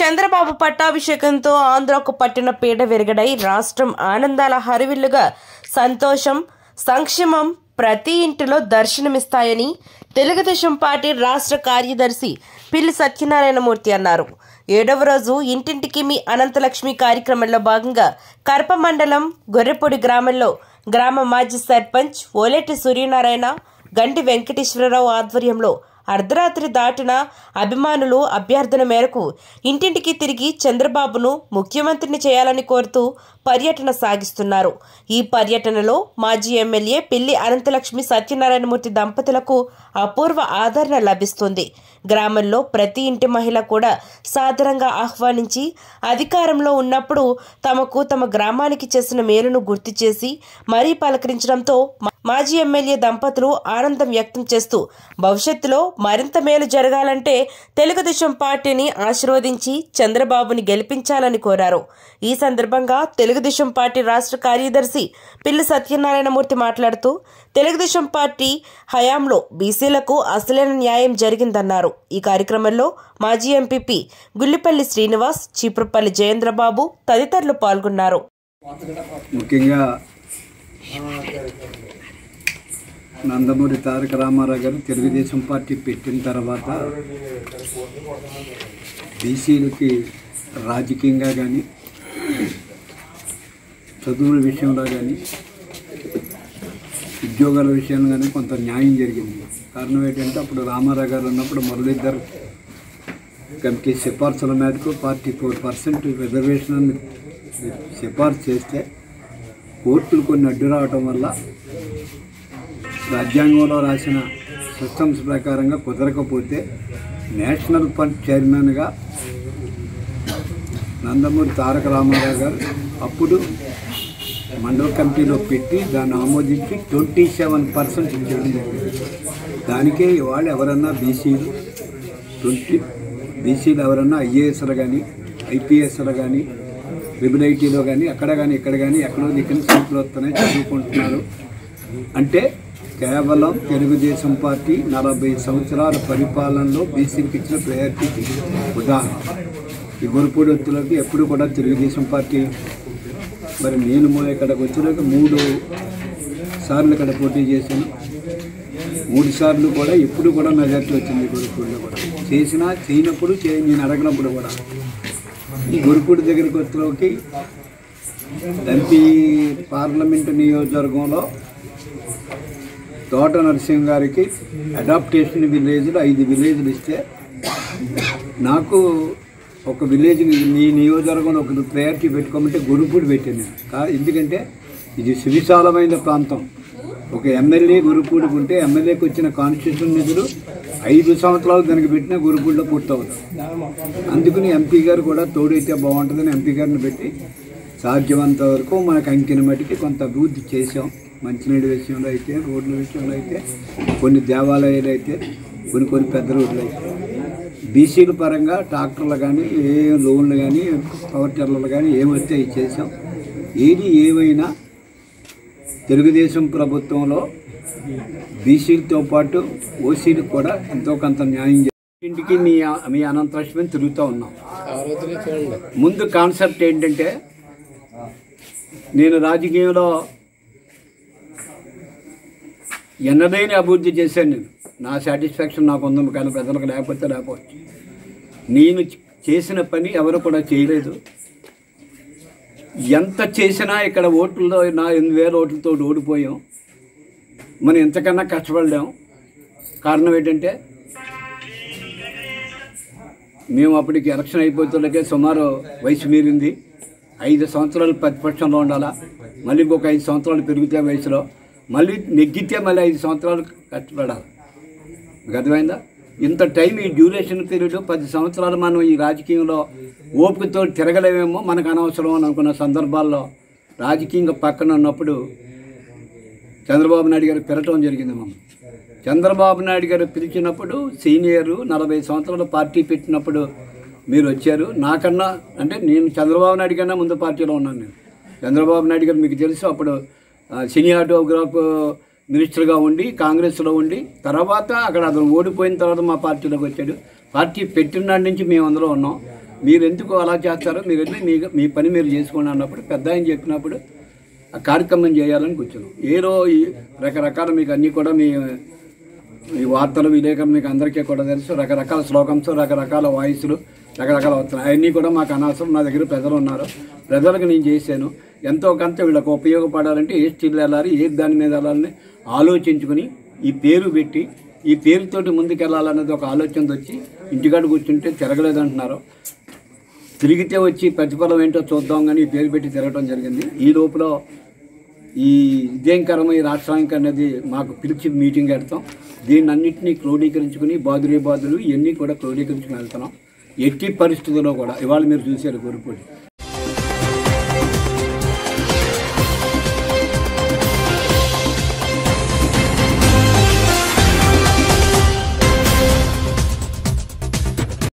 చంద్రబాబు పట్టాభిషేకంతో ఆంధ్రకు పట్టిన పీడ విరగడై రాష్ట్రం ఆనందాల హరివిల్లుగా సంతోషం సంక్షేమం ప్రతి ఇంటిలో దర్శనమిస్తాయని తెలుగుదేశం పార్టీ రాష్ట్ర కార్యదర్శి పిల్లి సత్యనారాయణ మూర్తి అన్నారు. 7వ రోజు ఇంటింటికి మీ అనంతలక్ష్మి కార్యక్రమంలో భాగంగా కర్ప మండలం గొర్రెపూడి గ్రామంలో గ్రామ మాజీ సర్పంచ్ ఓలేటి సూర్యనారాయణ గంటి వెంకటేశ్వరరావు ఆధ్వర్యంలో అర్ధరాత్రి దాటిన అభిమానులు అభ్యర్థన మేరకు ఇంటింటికి తిరిగి చంద్రబాబును ముఖ్యమంత్రిని చేయాలని కోరుతూ పర్యటన సాగిస్తున్నారు. ఈ పర్యటనలో మాజీ ఎమ్మెల్యే పిల్లి అనంతలక్ష్మి సత్యనారాయణమూర్తి దంపతులకు అపూర్వ ఆదరణ లభిస్తుంది. గ్రామంలో ప్రతి ఇంటి మహిళ కూడా సాదరంగా ఆహ్వానించి అధికారంలో ఉన్నప్పుడు తమకు తమ గ్రామానికి చేసిన మేలును గుర్తు చేసి మరీ పలకరించడంతో మాజీ ఎమ్మెల్యే దంపతులు ఆనందం వ్యక్తం చేస్తూ భవిష్యత్తులో మరింత మేలు జరగాలంటే తెలుగుదేశం పార్టీని ఆశీర్వదించి చంద్రబాబుని గెలిపించాలని కోరారు. ఈ సందర్భంగా తెలుగుదేశం పార్టీ రాష్ట్ర కార్యదర్శి పిల్లి సత్యనారాయణమూర్తి మాట్లాడుతూ తెలుగుదేశం పార్టీ హయాంలో బీసీలకు అసలైన న్యాయం జరిగిందన్నారు. ఈ కార్యక్రమంలో మాజీ ఎంపీపీ గుల్లిపల్లి శ్రీనివాస్, చీపురుపల్లి జయేంద్రబాబు తదితరులు పాల్గొన్నారు. నందమూరి తారక రామారావు గారు తెలుగుదేశం పార్టీ పెట్టిన తర్వాత బీసీలకి రాజకీయంగా కానీ చదువుల విషయంలో కానీ ఉద్యోగాల విషయంలో కానీ కొంత న్యాయం జరిగింది. కారణం ఏంటంటే అప్పుడు రామారావు గారు ఉన్నప్పుడు మురళీధర్ కమిటీ సిఫార్సుల మేరకు 44% రిజర్వేషన్ సిఫార్సు చేస్తే కోర్టులు కొన్ని అడ్డు రావటం వల్ల రాజ్యాంగంలో రాసిన సిస్టమ్స్ ప్రకారంగా కుదరకపోతే నేషనల్ ఫండ్ చైర్మన్గా నందమూరి తారక రామారావు గారు అప్పుడు మండల కమిటీలో పెట్టి దాన్ని ఆమోదించి 27% ఇచ్చేయడం జరిగింది. దానికే ఇవాళ ఎవరన్నా బీసీలు ఎవరన్నా ఐఏఎస్లు కానీ ఐపీఎస్లు కానీ ట్రిబుల్ ఐటీలో కానీ అక్కడ కానీ ఇక్కడ కానీ ఎక్కడో దిక్కిన సీట్లు వస్తున్నాయి, చదువుకుంటున్నారు. అంటే కేవలం తెలుగుదేశం పార్టీ 40 సంవత్సరాల పరిపాలనలో బీసీకి ఇచ్చిన ప్రయారిటీ ఉదాహరణ. ఈ గొర్రెపూడి వత్తులకి ఎప్పుడు కూడా తెలుగుదేశం పార్టీ మరి నేను ఇక్కడికి వచ్చినాక 3 సార్లు ఇక్కడ పోటీ చేశాను. 3 సార్లు కూడా ఎప్పుడు కూడా మెజార్టీ వచ్చింది. గొర్రెపూడిలో కూడా నేను అడగనప్పుడు కూడా ఈ గొర్రెపూడి దగ్గరికి వత్తులకి ఎంపీ పార్లమెంటు నియోజకవర్గంలో తోట నరసింహ గారికి అడాప్టేషన్ విలేజ్లు 5 విలేజ్లు ఇస్తే నాకు ఒక విలేజ్ మీ నియోజకవర్గంలో ఒక ప్రయారిటీ పెట్టుకోమంటే గొర్రెపూడి పెట్టాను నేను. ఎందుకంటే ఇది సువిశాలమైన ప్రాంతం. ఒక ఎమ్మెల్యే గొర్రెపూడికి ఉంటే ఎమ్మెల్యేకి వచ్చిన కాన్స్టిట్యూషన్ నిధులు 5 సంవత్సరాలు దానికి పెట్టినా గొర్రెపూడిలో పూర్తవుతాయి. అందుకని ఎంపీ గారు కూడా తోడైతే బాగుంటుందని ఎంపీ గారిని పెట్టి సాధ్యమంత వరకు మనకు అంకిన మట్టికి కొంత అభివృద్ధి చేశాం. మంచినీళ్ళ విషయంలో అయితే, రోడ్ల విషయంలో అయితే, కొన్ని దేవాలయాలు అయితే, కొన్ని పెద్ద రోడ్లు అయితే, బీసీల పరంగా ట్రాక్టర్లు కానీ, ఏ లోన్లు కానీ, పవర్ టిల్లర్లు కానీ ఏమైతే ఇచ్చేసాం. ఏది ఏమైనా తెలుగుదేశం ప్రభుత్వంలో బీసీలతో పాటు ఓసీలకు కూడా ఎంతో కొంత న్యాయం ఇంటికి మీ అనంతరక్షణ తిరుగుతూ ఉన్నాం. ముందు కాన్సెప్ట్ ఏంటంటే నేను రాజకీయంలో ఎన్నదైనా అభివృద్ధి చేశాను. నేను నా సాటిస్ఫాక్షన్ నాకు ఉందని కానీ ప్రజలకు లేకపోతే లేకపోవచ్చు. నేను చేసిన పని ఎవరు కూడా చేయలేదు. ఎంత చేసినా ఇక్కడ ఓట్లలో నా 8000 ఓట్లతో ఓడిపోయాం. మనం ఎంతకన్నా కష్టపడలేము. కారణం ఏంటంటే మేము అప్పటికి ఎలక్షన్ అయిపోతుండకే సుమారు వయసు మీరింది. 5 సంవత్సరాలు ప్రతిపక్షంలో ఉండాలా, మళ్ళీ ఇంకొక 5 సంవత్సరాలు పెరిగితే వయసులో, మళ్ళీ నెగ్గితే మళ్ళీ 5 సంవత్సరాలు కష్టపడాలి. అర్థమైందా? ఇంత టైం ఈ డ్యూరేషన్ పీరియడ్ 10 సంవత్సరాలు మనం ఈ రాజకీయంలో ఓపికతో తిరగలేమేమో, మనకు అనవసరం అని అనుకున్న సందర్భాల్లో రాజకీయంగా పక్కన ఉన్నప్పుడు చంద్రబాబు నాయుడు గారు పిలవటం జరిగింది. మనం చంద్రబాబు నాయుడు గారు పిలిచినప్పుడు సీనియరు 40 సంవత్సరాలు పార్టీ పెట్టినప్పుడు మీరు వచ్చారు. నాకన్నా అంటే నేను చంద్రబాబు నాయుడు కన్నా ముందు పార్టీలో ఉన్నాను. నేను చంద్రబాబు నాయుడు గారు మీకు తెలుసు అప్పుడు సినిమాటోగ్రాఫ్ మినిస్టర్గా ఉండి కాంగ్రెస్లో ఉండి తర్వాత అక్కడ అతను ఓడిపోయిన తర్వాత మా పార్టీలోకి వచ్చాడు. పార్టీ పెట్టినాటి నుంచి మేము అందులో ఉన్నాం. మీరెందుకు అలా చేస్తారో మీరు వెళ్ళి మీ పని మీరు చేసుకోండి అన్నప్పుడు పెద్ద ఆయన చెప్పినప్పుడు ఆ కార్యక్రమం చేయాలని కూర్చున్నాం. ఏదో ఈ రకరకాల మీకు అన్నీ కూడా మీ వార్తలు విలేకరులు మీకు అందరికీ కూడా తెలుసు, రకరకాల స్లోగన్స్ రకరకాల వాయిస్లు రకరకాల వస్తున్నాయి. అవన్నీ కూడా మాకు అనవసరం. నా దగ్గర ప్రజలు ఉన్నారు, ప్రజలకు నేను చేశాను. ఎంతో కొంత వీళ్ళకు ఉపయోగపడాలంటే ఏ స్టిల్ వెళ్ళాలి, ఏ దాని మీద వెళ్ళాలని ఆలోచించుకుని ఈ పేరు పెట్టి ఈ పేరుతోటి ముందుకెళ్ళాలనేది ఒక ఆలోచన వచ్చి ఇంటికాడ కూర్చుంటే తిరగలేదంటున్నారు. తిరిగితే వచ్చి ప్రతిఫలం ఏంటో చూద్దాం కానీ ఈ పేరు పెట్టి తిరగడం జరిగింది. ఈ లోపల ఈ ఇదేంకరం ఈ రాష్ట్రానికి అనేది మాకు పిలిచి మీటింగ్ పెడతాం. దీన్ని అన్నింటినీ క్రోడీకరించుకుని బాధులు ఇవన్నీ కూడా క్రోడీకరించుకుని వెళ్తున్నాం. ఎట్టి పరిస్థితుల్లో కూడా ఇవాళ మీరు చూశారు గురుపూడి